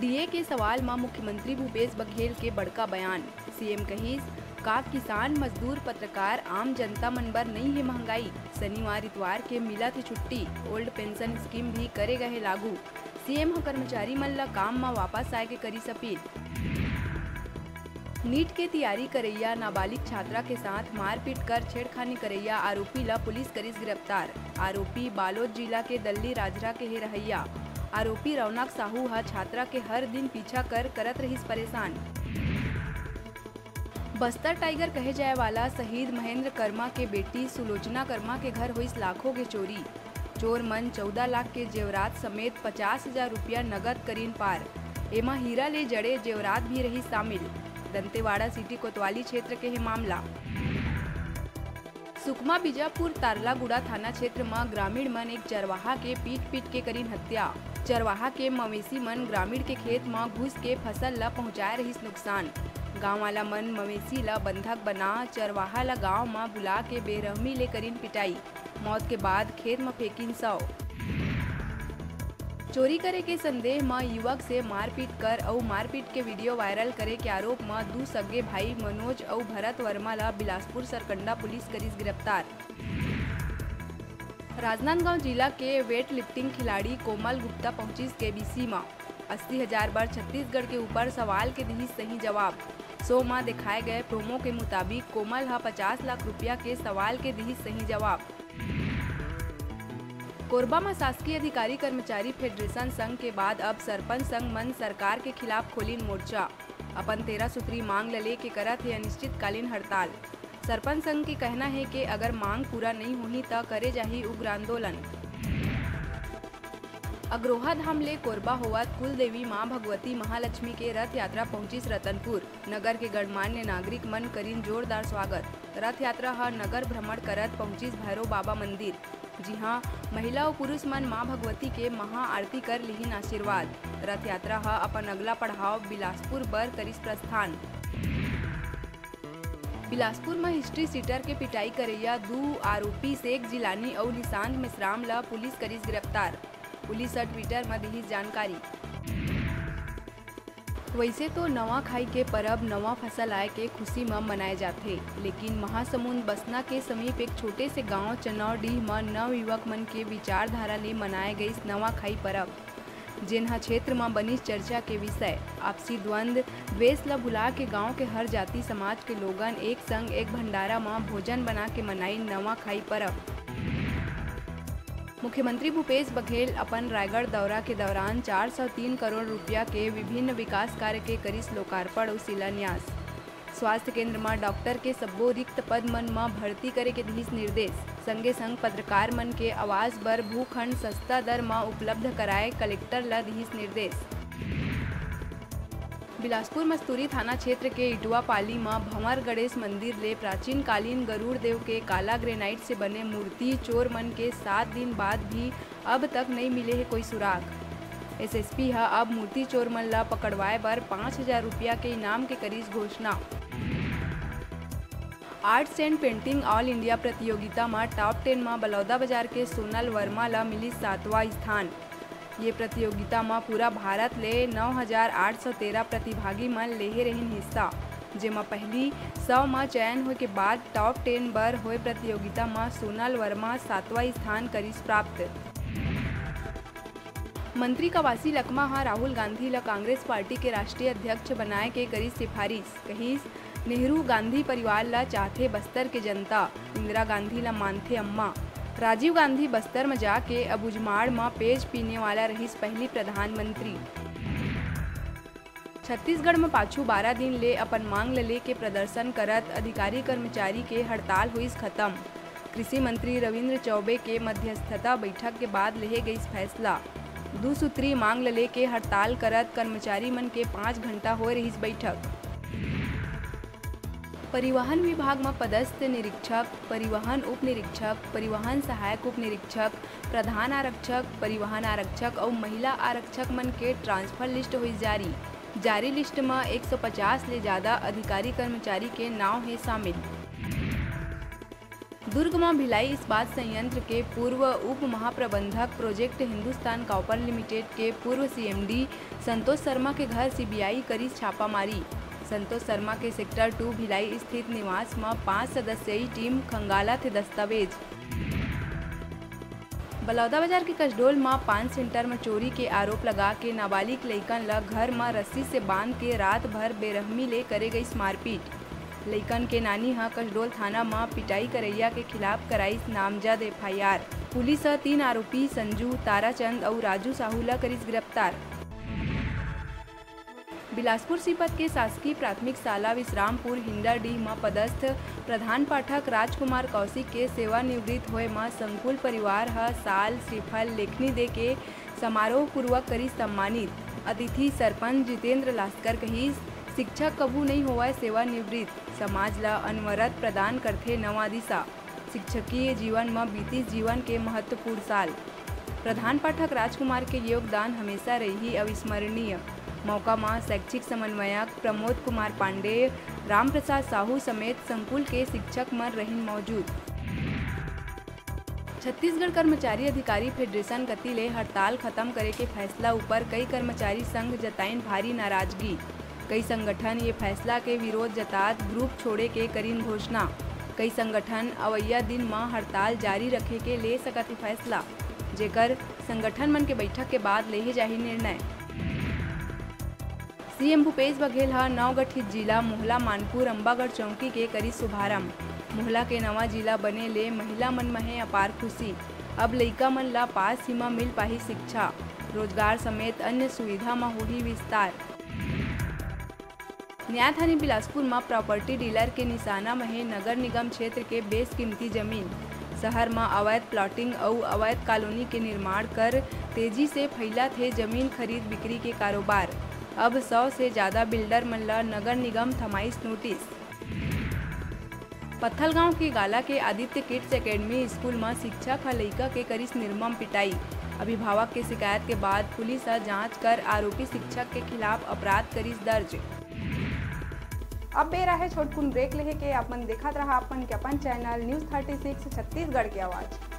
DA के सवाल में मुख्यमंत्री भूपेश बघेल के बड़का बयान। सीएम कहीस का किसान मजदूर पत्रकार आम जनता मन बर नहीं है महंगाई। शनिवार इतवार के मिला थी छुट्टी। ओल्ड पेंशन स्कीम भी करे गए लागू। सीएम कर्मचारी मन ला काम में वापस आए के करी अपील। नीट के तैयारी करैया नाबालिग छात्रा के साथ मारपीट कर छेड़खानी करैया आरोपी ला पुलिस करीस गिरफ्तार। आरोपी बालोद जिला के दल्ली राजरा के है रहैया। आरोपी रौनक साहू हा छात्रा के हर दिन पीछा करत रहीस परेशान। बस्तर टाइगर कहे जाए वाला शहीद महेंद्र कर्मा के बेटी सुलोचना कर्मा के घर हुई लाखों के चोरी। चोर मन 14 लाख के जेवरात समेत 50,000 रुपया नगद करीन पार। एमा हीरा ले जड़े जेवरात भी रही शामिल। दंतेवाड़ा सिटी कोतवाली क्षेत्र के है मामला। सुकमा बीजापुर तारलागुड़ा थाना क्षेत्र में ग्रामीण मन एक चरवाहा के पीट के करीन हत्या। चरवाहा के मवेशी मन ग्रामीण के खेत में घुस के फसल ला पहुँचाए रहीस नुकसान। गाँव वाला मन मवेशी ला बंधक बना चरवाहा ला गाँव में बुला के बेरहमी ले करीन पिटाई। मौत के बाद खेत में फेंकीन शव। चोरी करे के संदेह में युवक से मारपीट कर और मारपीट के वीडियो वायरल करे के आरोप में दो सगे भाई मनोज और भरत वर्मा ला बिलासपुर सरकंडा पुलिस करीस गिरफ्तार। राजनांदगांव जिला के वेट लिफ्टिंग खिलाड़ी कोमल गुप्ता पहुंचीस केबीसी में। 80,000 बार छत्तीसगढ़ के ऊपर सवाल के दही सही जवाब। 100 में दिखाए गए प्रोमो के मुताबिक कोमल हा 50 लाख रुपया के सवाल के दही सही जवाब। कोरबा में शासकीय अधिकारी कर्मचारी फेडरेशन संघ के बाद अब सरपंच संघ मन सरकार के खिलाफ खोलीन मोर्चा। अपन 13 सूत्री मांग ले के करत है अनिश्चितकालीन हड़ताल। सरपंच संघ के कहना है कि अगर मांग पूरा नहीं होही तो करे जाही उग्र आंदोलन। अग्रोहा धाम ले कोरबा होवत कुलदेवी मां भगवती महालक्ष्मी के रथ यात्रा पहुंचीस रतनपुर। नगर के गणमान्य नागरिक मन करीन जोरदार स्वागत। रथ यात्रा हा नगर भ्रमण करत पहुंचीस भैरव बाबा मंदिर। जी हां, महिला और पुरुष मन मां भगवती के महा आरती कर लिहिन आशीर्वाद। रथ यात्रा हा अपन अगला पड़ाव बिलासपुर बर करीस प्रस्थान। बिलासपुर में हिस्ट्री सीटर के पिटाई करैया दो आरोपी शेख जिलानी और निशांत मिश्राम ला पुलिस करीस गिरफ्तार। पुलिस और ट्विटर में दी जानकारी। वैसे तो नवा खाई के परब नवा फसल आए के खुशी में मनाए जाते, लेकिन महासमुंद बसना के समीप एक छोटे से गांव चनौडीह में नव युवक मन के विचारधारा ले मनाए गई नवा खाई परब, जिन्हा क्षेत्र में बनी चर्चा के विषय। आपसी द्वंद्व द्वेष ला भुला के गाँव के हर जाति समाज के लोगन एक संग एक भंडारा में भोजन बना के मनाई नवा खाई परब। मुख्यमंत्री भूपेश बघेल अपन रायगढ़ दौरा के दौरान 403 करोड़ रुपया के विभिन्न विकास कार्य के करीस लोकार्पण और शिलान्यास। स्वास्थ्य केंद्र में डॉक्टर के सब्बो रिक्त पद मन में भर्ती करे के दिस निर्देश। संगे संग पत्रकार मन के आवास बर भूखंड सस्ता दर में उपलब्ध कराए कलेक्टर ला दिस निर्देश। बिलासपुर मस्तूरी थाना क्षेत्र के इटुआ पाली में भंवर गणेश मंदिर ले प्राचीन कालीन गरुड़ देव के काला ग्रेनाइट से बने मूर्ति चोर मन के 7 दिन बाद भी अब तक नहीं मिले है कोई सुराग। एसएसपी हा अब मूर्ति चोर मन ला पकड़वाए बर 5,000 रुपया के इनाम के करीस घोषणा। Arts and painting all India प्रतियोगिता में टॉप 10 में बलौदा बाजार के सोनल वर्मा ला मिली 7वां स्थान। ये प्रतियोगिता में पूरा भारत ले 9,813 प्रतिभागी मन लेहे रहिन हिस्सा, जेमा पहली 100 में चयन होए के बाद टॉप 10 बर होए प्रतियोगिता में सोनल वर्मा 7वां स्थान करीस प्राप्त। मंत्री कवासी लकमा हा राहुल गांधी ला कांग्रेस पार्टी के राष्ट्रीय अध्यक्ष बनाए के करीस सिफारिश। कहीस नेहरू गांधी परिवार ला चाहते बस्तर के जनता, इंदिरा गांधी ला मानते अम्मा। राजीव गांधी बस्तर में जाके अबुझमाड़ में पेज पीने वाला रहीस पहली प्रधानमंत्री। छत्तीसगढ़ में पाछू 12 दिन ले अपन मांग ले के प्रदर्शन करत अधिकारी कर्मचारी के हड़ताल हुईस खत्म। कृषि मंत्री रविंद्र चौबे के मध्यस्थता बैठक के बाद ले गई फैसला। दो सूत्री मांग ले के हड़ताल करत कर्मचारी मन के 5 घंटा हो रहीस बैठक। परिवहन विभाग में पदस्थ निरीक्षक, परिवहन उप निरीक्षक, परिवहन सहायक उप निरीक्षक, प्रधान आरक्षक, परिवहन आरक्षक और महिला आरक्षक मन के ट्रांसफर लिस्ट हुई जारी। जारी लिस्ट में 150 ले ज़्यादा अधिकारी कर्मचारी के नाम है शामिल। दुर्गमा भिलाई इस्पात संयंत्र के पूर्व उप महाप्रबंधक प्रोजेक्ट हिंदुस्तान कॉपर लिमिटेड के पूर्व सीएमडी संतोष शर्मा के घर सीबीआई करी छापामारी। संतोष शर्मा के सेक्टर 2 भिलाई स्थित निवास में 5 सदस्यीय टीम खंगाला थे दस्तावेज। बलौदाबाजार के कसडोल में पान सेंटर में चोरी के आरोप लगा के नाबालिग लइकन ल घर में रस्सी से बांध के रात भर बेरहमी ले करे गई मारपीट। लइकन के नानी हा कसडोल थाना में पिटाई करैया के खिलाफ कराई नामजद एफआईआर। पुलिस तीन आरोपी संजू, ताराचंद और राजू साहू ला करिस गिरफ्तार। बिलासपुर सीपत के शासकीय प्राथमिक शाला विश्रामपुर हिंडाडीह में पदस्थ प्रधान पाठक राजकुमार कौशिक के सेवानिवृत्त होए में संकुल परिवार ह साल श्रीफल लेखनी दे के समारोह पूर्वक करी सम्मानित। अतिथि सरपंच जितेंद्र लास्कर कहिस, शिक्षा कभू नहीं होए सेवानिवृत्त, समाज ला अनवरत प्रदान करथे नवा दिशा। शिक्षकीय जीवन में बीतीस जीवन के महत्वपूर्ण साल। प्रधान पाठक राजकुमार के योगदान हमेशा रही अविस्मरणीय। मौका में शैक्षिक समन्वयक प्रमोद कुमार पांडे, रामप्रसाद साहू समेत संकुल के शिक्षक मन रहिन मौजूद। छत्तीसगढ़ कर्मचारी अधिकारी फेडरेशन कति ले हड़ताल खत्म करे के फैसला ऊपर कई कर्मचारी संघ जताइन भारी नाराजगी। कई संगठन ये फैसला के विरोध जतात ग्रुप छोड़े के करीन घोषणा। कई संगठन अवैया दिन में हड़ताल जारी रखे के ले सकती फैसला, जेकर संगठन मन के बैठक के बाद ले ही जाही निर्णय। सीएम भूपेश बघेल हा नवगठित जिला मोहला मानपुर अम्बागढ़ चौकी के करीब शुभारंभ। मोहला के नवा जिला बने ले महिला मन महे अपार खुशी। अब लइका मन ला पास सीमा मिल पाही शिक्षा, रोजगार समेत अन्य सुविधा में होही विस्तार। न्यायथानी बिलासपुर में प्रॉपर्टी डीलर के निशाना महे नगर निगम क्षेत्र के बेशकीमती जमीन। शहर में अवैध प्लॉटिंग और अवैध कॉलोनी के निर्माण कर तेजी से फैला थे जमीन खरीद बिक्री के कारोबार। अब 100 से ज़्यादा बिल्डर मन ला नगर निगम थमाइश नोटिस। पत्थलगांव के गाला के आदित्य किड्स एकेडमी स्कूल में शिक्षक लइका के करिस निर्मम पिटाई। अभिभावक के शिकायत के बाद पुलिस जांच कर आरोपी शिक्षक के खिलाफ अपराध करिस दर्ज। अब बेरा है छोटकुन ब्रेक लेके अपन देखत रहा अपन के अपन चैनल न्यूज़ 36 छत्तीसगढ़ के आवाज।